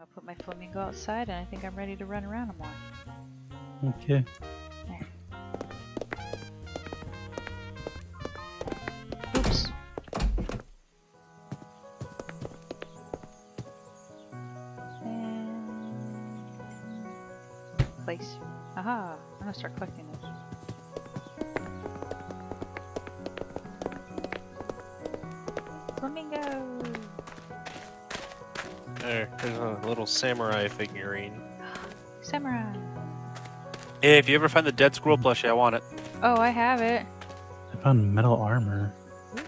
I'll put my flamingo outside, and I think I'm ready to run around more. Okay. There. Oops. And place. Aha! I'm gonna start collecting this. Flamingo! There's a little samurai figurine. Samurai! Hey, if you ever find the dead squirrel plushie, I want it. Oh, I have it. I found metal armor. Ooh.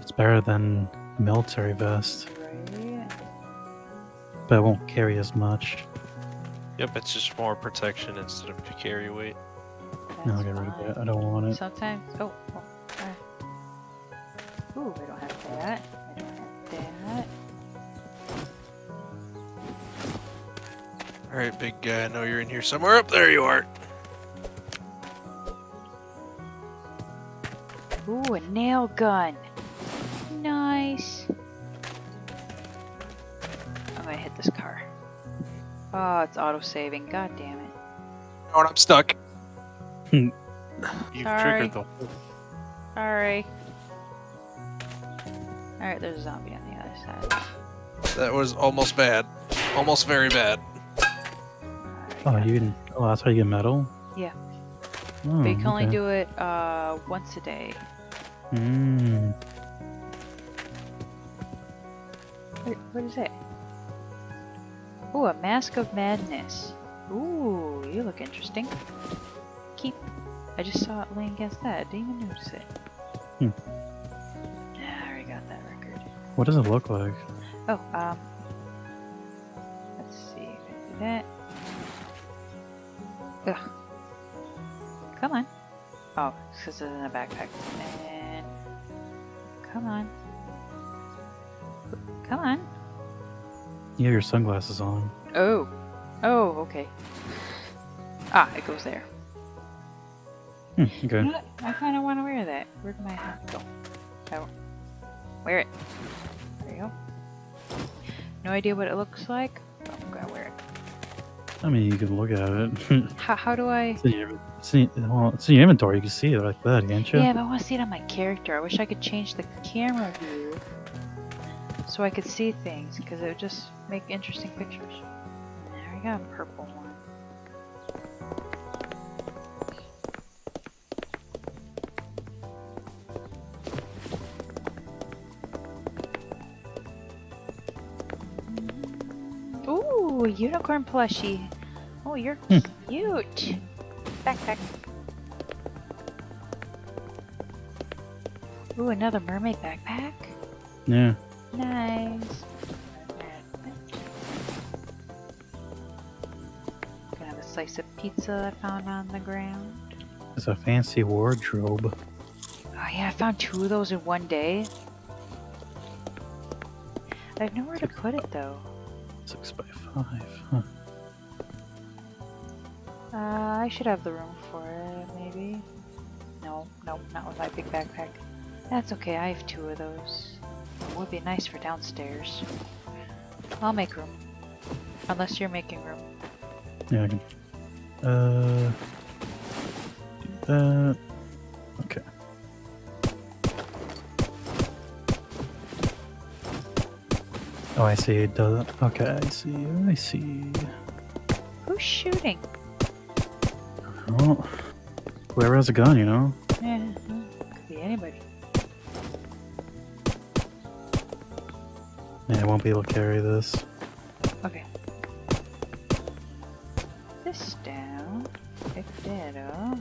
It's better than a military vest. Right. But it won't carry as much. Yep, it's just more protection instead of carry weight. No, I got rid of it. I don't want it. Sometimes... Oh. Ooh, I don't have that. I don't have that. Alright, big guy, I know you're in here somewhere. Up there you are! Ooh, a nail gun! Nice! I'm gonna hit this car. Oh, it's auto-saving. God damn it. Oh, I'm stuck. You've triggered the whole... Sorry. Alright, there's a zombie on the other side. That was almost bad. Almost very bad. Oh, you didn't... Oh, that's how you get metal? Yeah. Oh, but you can only do it, once a day. Mmm. What is it? Ooh, a Mask of Madness. Ooh, you look interesting. Keep... I just saw it laying against that. I didn't even notice it. Hmm. What does it look like? Oh, let's see. Do that. Ugh. Come on. Oh, because it's in a backpack. And come on. Come on. You have your sunglasses on. Oh. Oh, okay. Ah, it goes there. Hmm, okay. You know what? I kind of want to wear that. Where'd my hat go? Oh. Wear it. There you go. No idea what it looks like, but I'm gonna wear it. I mean, you can look at it. How do I... It's in your inventory, you can see it like that, can't you? Yeah, but I want to see it on my character. I wish I could change the camera view so I could see things, because it would just make interesting pictures. There we go, a purple one. Ooh, unicorn plushie. Oh, you're cute. Backpack. Ooh, another mermaid backpack. Yeah. Nice. Gonna have a slice of pizza I found on the ground. It's a fancy wardrobe. Oh yeah, I found 2 of those in one day. I have nowhere to put it though. 6x5, huh? I should have the room for it, maybe. No, no, not with my big backpack. That's okay, I have 2 of those. It would be nice for downstairs. I'll make room. Unless you're making room. Yeah, I can. Do that. Okay. Oh, I see. It doesn't. Okay, I see. I see. Who's shooting? Well, whoever has a gun, you know. Yeah, could be anybody. Yeah, I won't be able to carry this. Okay. This down. Pick that up.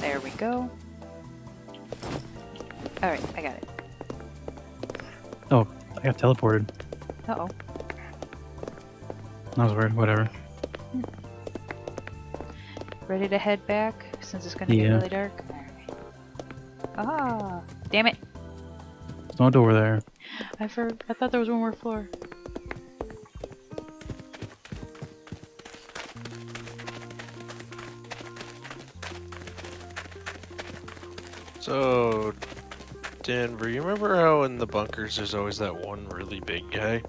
There we go. All right, I got it. Oh, I got teleported. Uh-oh. That was weird, whatever. Ready to head back, since it's gonna get really dark? Ah, damn it. There's no door there. I thought there was one more floor. So... Denver, you remember how in the bunkers there's always that one really big guy?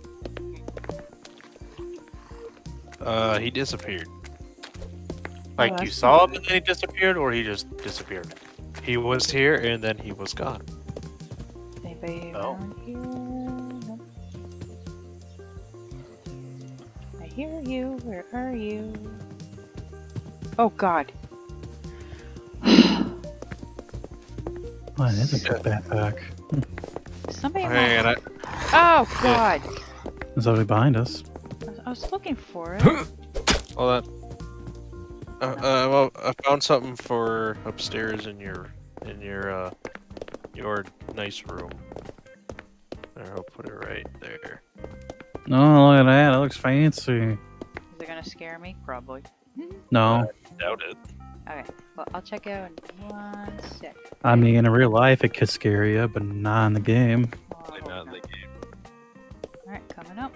He disappeared. Like, you saw him and then he disappeared, or he just disappeared? He was here and then he was gone. Anybody around here? No. I hear you. Where are you? Oh God. Well, it is a good backpack. Somebody. Hey, oh God. It's already behind us. I was looking for it. Hold on. Well, I found something for upstairs in your nice room. There, I'll put it right there. Oh, look at that! It looks fancy. Is it gonna scare me? Probably. No. I doubt it. Okay, well, I'll check it out in 1 sec. I mean, in real life, it could scare you, but not in the game. Probably not in the game. Alright, coming up.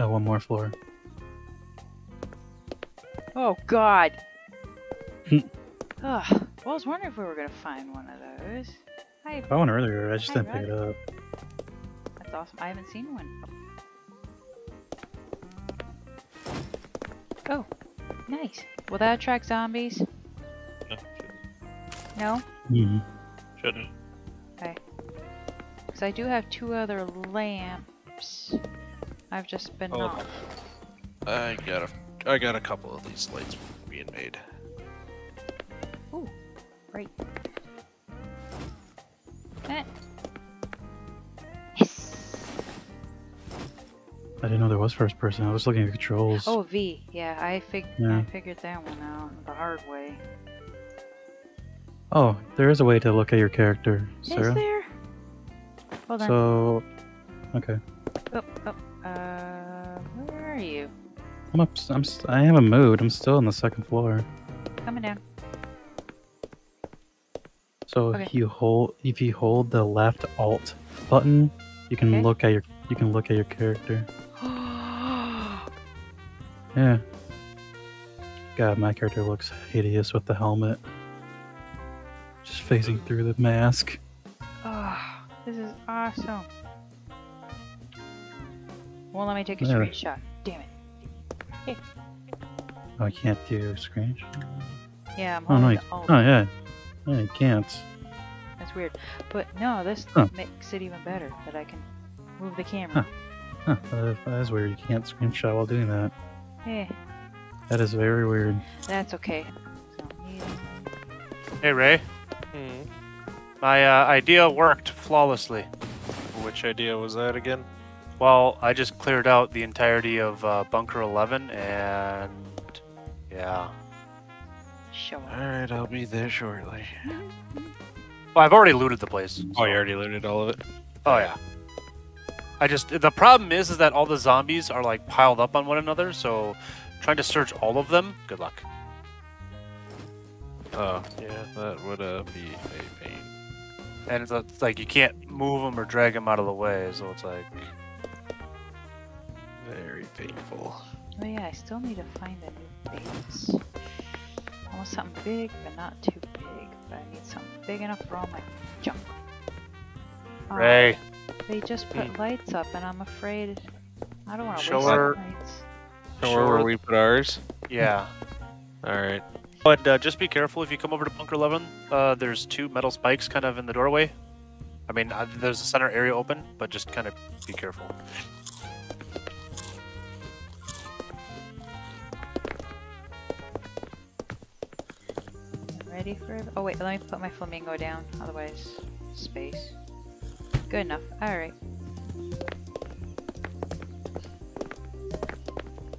Oh, one more floor. Oh, God! I was wondering if we were gonna find one of those. I found one earlier, I just didn't pick it up. That's awesome, I haven't seen one. Oh, nice. Will that attract zombies? No. No? Mm-hmm. Shouldn't. Okay. Because I do have 2 other lamps. I've just been off. I got a couple of these lights being made. Ooh, great. Eh. I didn't know there was first person. I was looking at the controls. Oh, V. Yeah, I figured that one out the hard way. Oh, there is a way to look at your character, Sarah. Is there? Hold on. So, okay. Where are you? I'm up. I haven't moved. I'm still on the 2nd floor. Coming down. So okay. if you hold the left alt button, you can look at your. You can look at your character. Yeah. God, my character looks hideous with the helmet. Just phasing through the mask. Oh, this is awesome. Won't let me take a screenshot. Damn it. Hey. Oh, I can't do a screenshot? Yeah, I'm holding the alt. Oh, yeah. Yeah, you can't. That's weird. But no, this makes it even better that I can move the camera. Huh. That is weird. You can't screenshot while doing that. Hey. That is very weird. That's okay. So, yeah. Hey, Ray. Hmm. My idea worked flawlessly. Which idea was that again? Well, I just cleared out the entirety of Bunker 11 and... yeah. Sure. Alright, I'll be there shortly. Well, I've already looted the place. So. Oh, you already looted all of it? Oh, yeah. The problem is that all the zombies are like piled up on one another, so trying to search all of them, good luck. Oh, yeah, that would be a pain. And it's like you can't move them or drag them out of the way, so it's like very painful. Oh yeah, I still need to find a new base. I want something big, but not too big. But I need something big enough for all my junk. Ray. They just put lights up, and I'm afraid I don't want to waste lights. Show her where we put ours? Yeah. Alright. But just be careful if you come over to Bunker 11. There's 2 metal spikes kind of in the doorway. I mean, there's a center area open, but just kind of be careful. I'm ready for it. Oh, wait, let me put my flamingo down, otherwise, space. Good enough. Alright.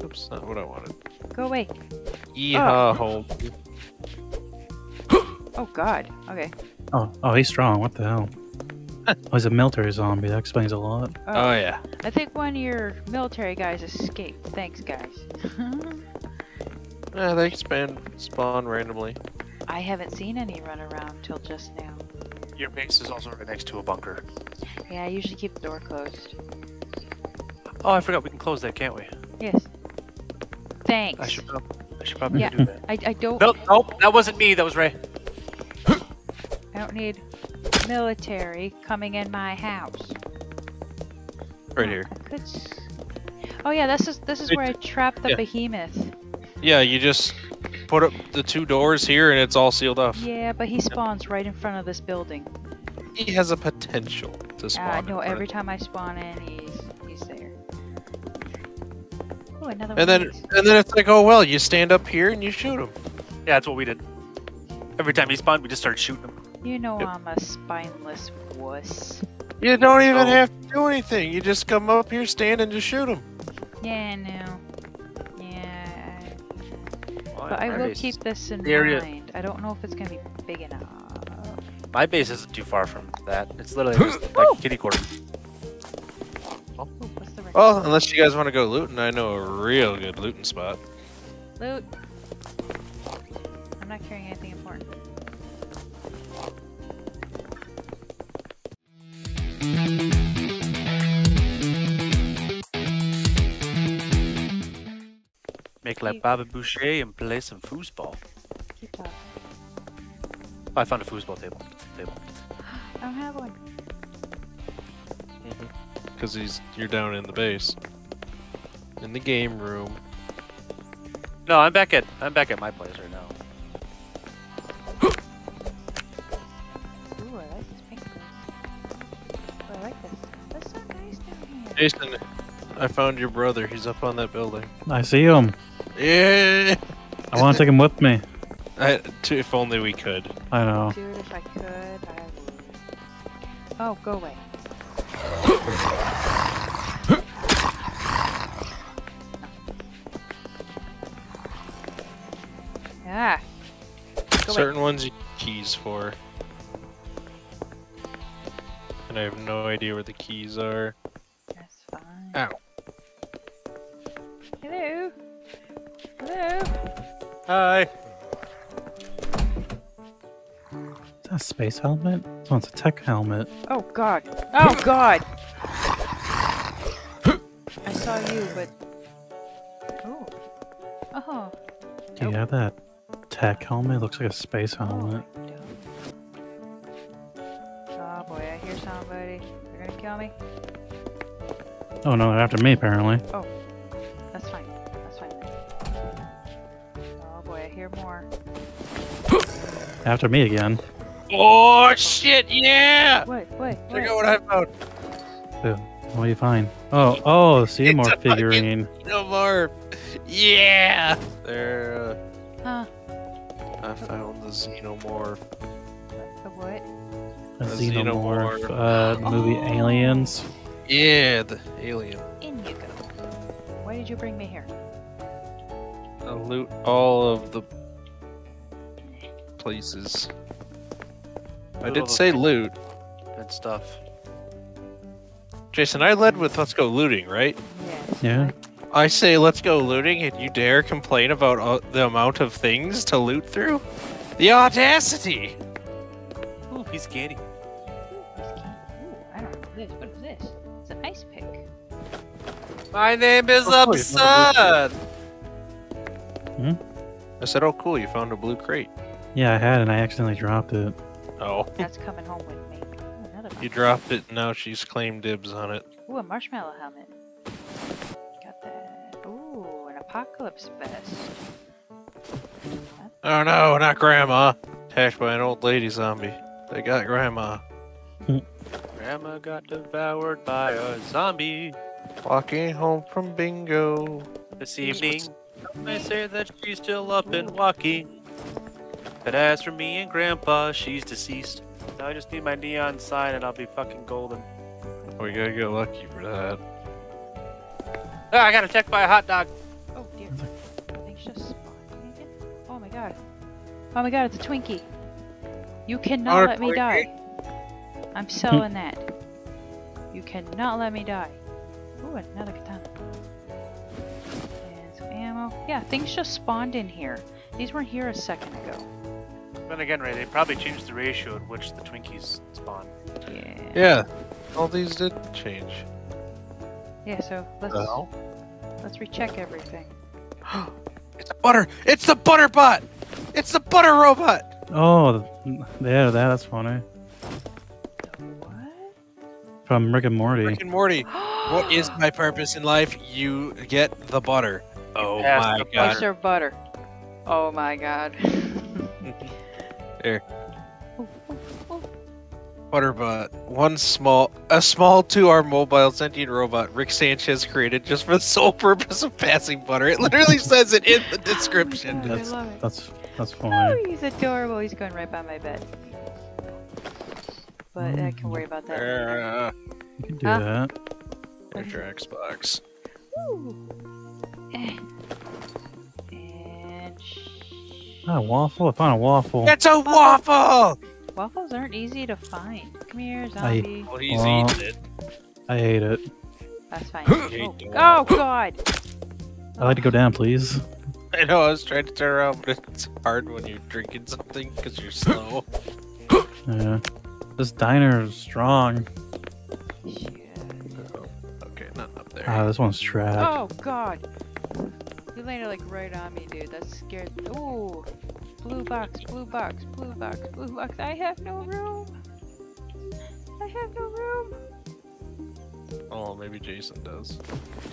Oops, not what I wanted. Go away. Yeehaw, home. Oh, God. Okay. Oh, he's strong. What the hell? Oh, he's a military zombie. That explains a lot. Oh, yeah. I think one of your military guys escaped. Thanks, guys. Yeah, they spawn randomly. I haven't seen any run around till just now. Your base is also right next to a bunker. Yeah, I usually keep the door closed. Oh, I forgot we can close that, can't we? Yes. Thanks. I should probably do that. I don't... Nope, that wasn't me, that was Ray. I don't need military coming in my house. Right here. Oh yeah, this is where I trapped the behemoth. Yeah, you just put up the two doors here and it's all sealed off. Yeah, but he spawns right in front of this building. He has a potential to spawn. I know. Every time I spawn in, he's there. Oh, another one. And then it's like, oh well, you stand up here and you shoot him. Yeah, that's what we did. Every time he spawned, we just started shooting him. You know, I'm a spineless wuss. You don't even have to do anything. You just come up here, stand, and just shoot him. Yeah, no. Yeah. Well, but I will keep this in mind. I don't know if it's gonna be big enough. My base isn't too far from that. It's literally just like a kitty corner. Oh, well, unless you guys want to go looting, I know a real good looting spot. Loot. I'm not carrying anything important. Make like Baba Boucher and play some foosball. Keep talking. Oh, I found a foosball table. I don't have one. Because you're down in the base, in the game room. No, I'm back at my place right now. Ooh, I like this pink place. Oh, I like this. That's so nice down here. Jason, I found your brother. He's up on that building. I see him. Yeah. I want to take him with me. If only we could. I know. Dude, if I could, I would. Oh, go away. Yeah. Go Certain away. Ones you keys for. And I have no idea where the keys are. That's fine. Ow. Hello. Hello. Hi. A space helmet? This one's a tech helmet. Oh god. Oh god! I saw you, but... Oh. Oh. Do you have that tech helmet? It looks like a space helmet. Oh boy, I hear somebody. They're gonna kill me. Oh no, they're after me apparently. Oh. That's fine. That's fine. Oh boy, I hear more. After me again. Oh shit! Yeah. What? Check out what I found. Dude, what do you find? Oh, xenomorph figurine. Xenomorph. Yeah. There. I found the xenomorph. The what? A xenomorph. Movie Aliens. Yeah, the alien. In you go. Why did you bring me here? I'll loot all of the places. I did say loot. Good stuff. Jason, I led with let's go looting, right? Yeah. I say let's go looting, and you dare complain about the amount of things to loot through? The audacity! Ooh, he's candy. I don't know this. What is this? It's an ice pick. My name is Upsun! Hmm? I said, oh cool, you found a blue crate. Yeah, I had, and I accidentally dropped it. Oh. That's coming home with me. Ooh, you dropped it, and now she's claimed dibs on it. Ooh, a marshmallow helmet. Got that. Ooh, an apocalypse vest. Oh no, not grandma. Attacked by an old lady zombie. They got grandma. Grandma got devoured by a zombie. Walking home from bingo. This evening, they say that she's still up and walking. But as for me and Grandpa, she's deceased. Now I just need my neon sign and I'll be fucking golden. We gotta get lucky for that. Ah, I got attacked by a hot dog! Oh dear. I think she's just spawning again. Oh my god. Oh my god, it's a Twinkie! You cannot let me die! I'm selling that. You cannot let me die. Ooh, another katana. And some ammo. Yeah, things just spawned in here. These weren't here a second ago. Then again, Ray, they probably changed the ratio in which the Twinkies spawn. Yeah. All these did change. Yeah, so let's recheck everything. It's the butter! It's the butter bot! It's the butter robot! Oh, yeah, that's funny. What? From Rick and Morty. Rick and Morty. What is my purpose in life? You get the butter. Oh my god. What's your butter? Oh my god. There. Butterbot, a small two-armed mobile sentient robot Rick Sanchez created just for the sole purpose of passing butter. It literally says it in the description. Oh God, that's fine. Oh, he's adorable. He's going right by my bed. But I can worry about that. You can do that. There's your Xbox. Woo. And not a waffle. I found a waffle. That's a waffle. Waffles aren't easy to find. Come here, zombie. Well, he's eating it. I hate it. That's fine. Oh, oh god! I'd like to go down, please. I know, I was trying to turn around, but it's hard when you're drinking something, because you're slow. Yeah. This diner is strong. Yeah. Oh, okay, nothing up there. Ah, this one's trapped. Oh god! You landed like right on me, dude. That scared me. Ooh! Blue box, blue box, blue box, blue box. I have no room. I have no room. Oh, maybe Jason does.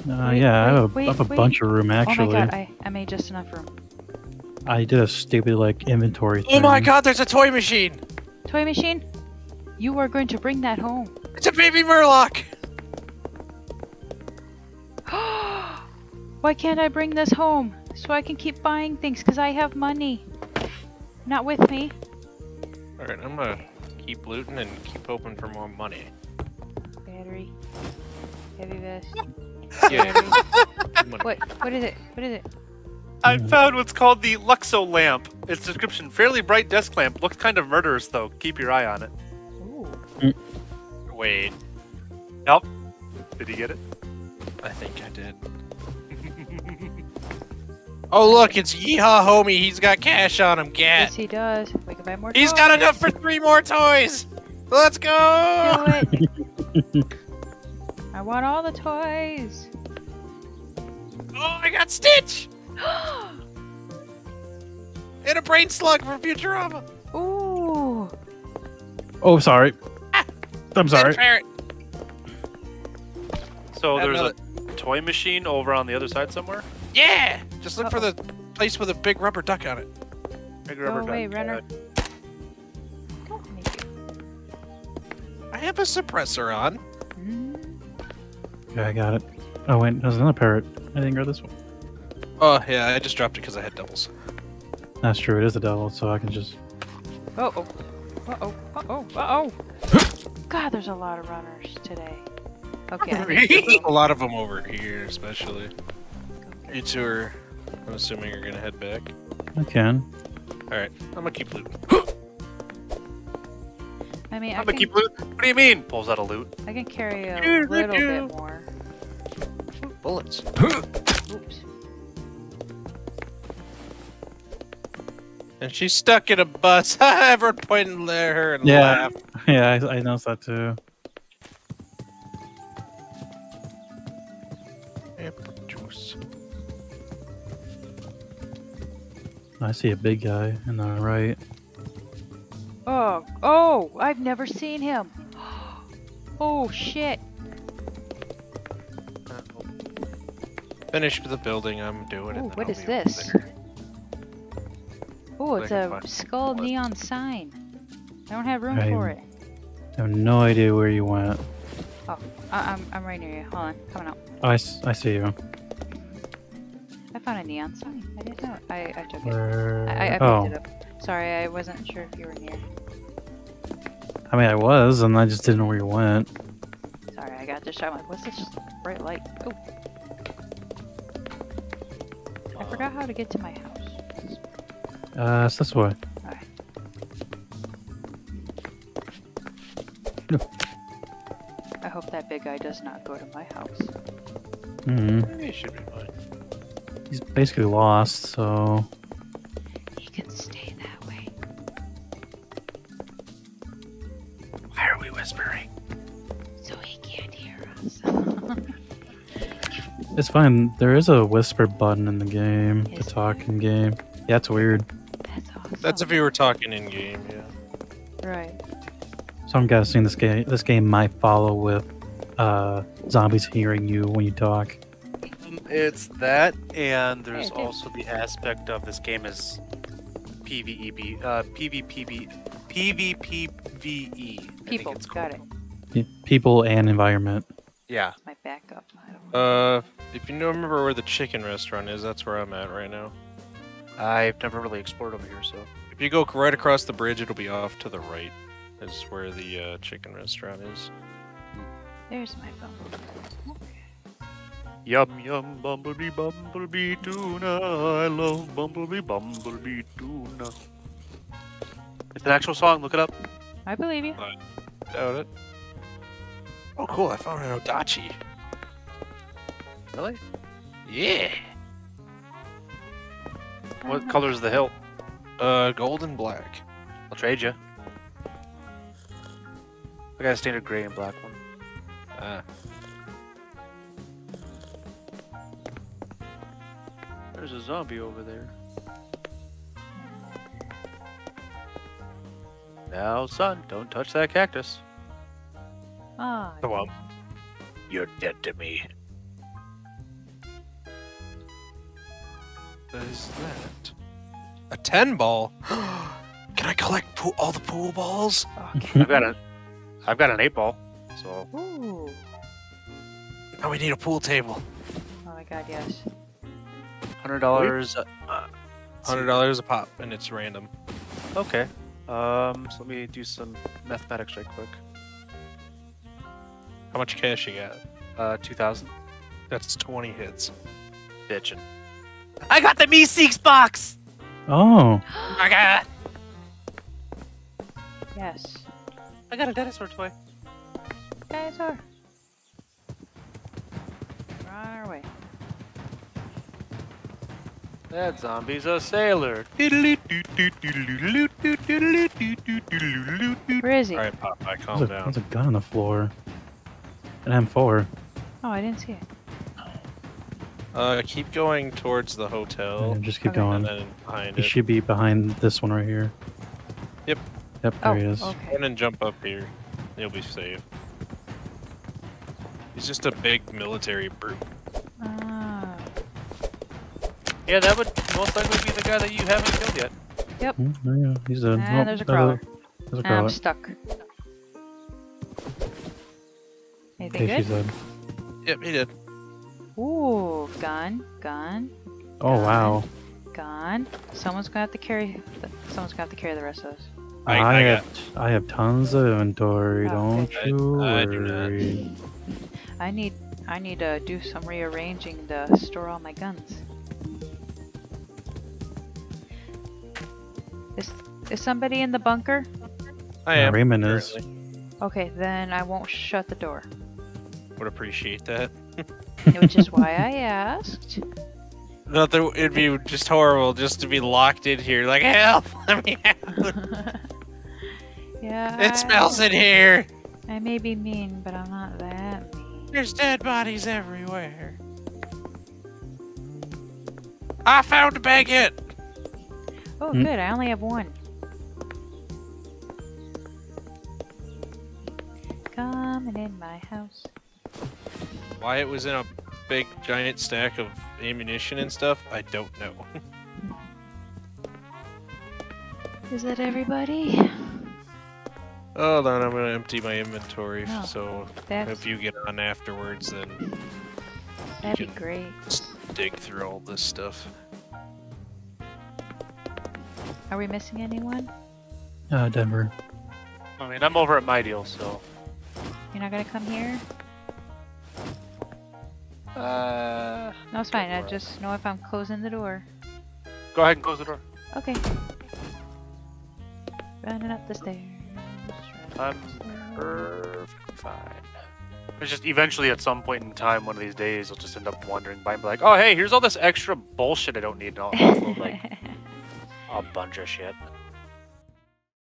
I have a bunch of room actually. Oh my god, I made just enough room. I did a stupid like inventory thing. Oh my god, there's a toy machine. Toy machine? You are going to bring that home. It's a baby Murloc. Why can't I bring this home so I can keep buying things? Because I have money. Not with me. Alright, I'm gonna keep looting and keep hoping for more money. Battery. Heavy vest. Yeah. What is it? What is it? I found what's called the Luxo lamp. Its description, fairly bright desk lamp. Looks kind of murderous though. Keep your eye on it. Ooh. Wait. Nope. Did he get it? I think I did. Oh look, it's Yeehaw Homie. He's got cash on him, Gat. Yes, he does. We can buy more toys. He's got enough for 3 more toys. Let's go. Do it. I want all the toys. Oh, I got Stitch. And a brain slug from Futurama. Ooh. Oh, sorry. Ah, I'm sorry. So there's a toy machine over on the other side somewhere? Yeah! Just look for the place with a big rubber duck on it. Big rubber duck. Away, Renner. Don't make it. I have a suppressor on. Yeah, I got it. Oh wait, there's another parrot. I didn't grab this one. Oh yeah, I just dropped it because I had doubles. That's true, it is a double, so I can just... Uh-oh. Uh-oh. Uh-oh. Uh-oh. God, there's a lot of runners today. Okay. There's a lot of them over here, especially. You two are, I'm assuming you're gonna head back. I can. Alright, I'm gonna keep looting. I mean, I'm gonna keep looting? What do you mean? Pulls out a loot. I can carry a little bit more. Bullets. Oops. And she's stuck in a bus. Everyone pointed at her and laughed. Yeah, I noticed that too. I see a big guy in the right. Oh, oh! I've never seen him. Oh shit! Finish the building. I'm doing it. What is this? Oh, it's a skull neon sign. I don't have room for it. I have no idea where you went. Oh, I'm right near you. Hold on, coming out. Oh, I see you. I found a neon sign. I didn't know. I took it. I picked it up. Sorry, I wasn't sure if you were near. I mean, I was, and I just didn't know where you went. Sorry, I got distracted. I'm like, what's this bright light? Oh. I forgot how to get to my house. It's this way. Alright. No. I hope that big guy does not go to my house. Mm-hmm. He should be fine. He's basically lost, so... He can stay that way. Why are we whispering? So he can't hear us. It's fine. There is a whisper button in the game. Is there? Talk in game. Yeah, it's weird. That's awesome. That's if you were talking in game, yeah. Right. So I'm guessing this game might follow with zombies hearing you when you talk. It's that, and there's also the aspect of this game is PvE, PvPVE. People, got it. Yeah, people and environment. Yeah. My backup. If you remember where the chicken restaurant is, that's where I'm at right now. I've never really explored over here, so. If you go right across the bridge, it'll be off to the right. Is where the chicken restaurant is. There's my phone. Yum yum bumblebee bumblebee tuna. I love bumblebee bumblebee tuna. It's an actual song. Look it up. I believe you. Doubt it. Oh cool! I found an Odachi. Really? Yeah. What color is the hilt? Gold and black. I'll trade you. I got a standard gray and black one. Ah. There's a zombie over there. Now, son, don't touch that cactus. Ah. Come on. You're dead to me. What is that? A 10 ball? Can I collect all the pool balls? Okay. I've got an 8 ball, so. Ooh. Now we need a pool table. Oh my god, yes. $100. $100 a pop, and it's random. Okay. So let me do some mathematics right quick. How much cash you got? 2,000. That's 20 hits. Bitchin'. I got the Meeseeks box. Oh. I got it. Yes. I got a dinosaur toy. Dinosaur. We're on our way. That zombie's a sailor. Where is he? All right, Popeye, calm down. There's a gun on the floor. An M4. Oh, I didn't see it. Keep going towards the hotel. Yeah, just keep going. And then behind it. He should be behind this one right here. Yep. Yep, there he is. Okay. And then jump up here. You'll be safe. He's just a big military brute. Ah. Yeah, that would most likely be the guy that you haven't killed yet. Yep. Yeah, he's a, there's a crawler. There's a crawler. I'm stuck. Anything good? She's dead. Yep, he did. Ooh, gone. Oh, wow. Gone. Someone's gonna have to carry. Someone's gonna have to carry the rest of us. I have tons of inventory. Don't you worry. I need to do some rearranging to store all my guns. Is somebody in the bunker? I am. Raymond is. Okay, then I won't shut the door. Would appreciate that. Which is why I asked. Nothing. It'd be just horrible just to be locked in here. Like help! Let me out. Yeah, it smells in here! I may be mean, but I'm not that mean. There's dead bodies everywhere. I found a baguette! Oh, good. I only have one. Coming in my house. Why it was in a big, giant stack of ammunition and stuff, I don't know. Is that everybody? Hold on, I'm gonna empty my inventory, so if you get on afterwards, then that'd be great. Dig through all this stuff. Are we missing anyone? Denver. I mean, I'm over at my deal, so. You're not gonna come here? No, it's fine. I just know if I'm closing the door. Go ahead and close the door. Okay. Running up the stairs. I'm perfectly fine. It's just eventually at some point in time, one of these days, I'll just end up wandering by and be like, oh hey, here's all this extra bullshit I don't need. And I'll upload like a bunch of shit.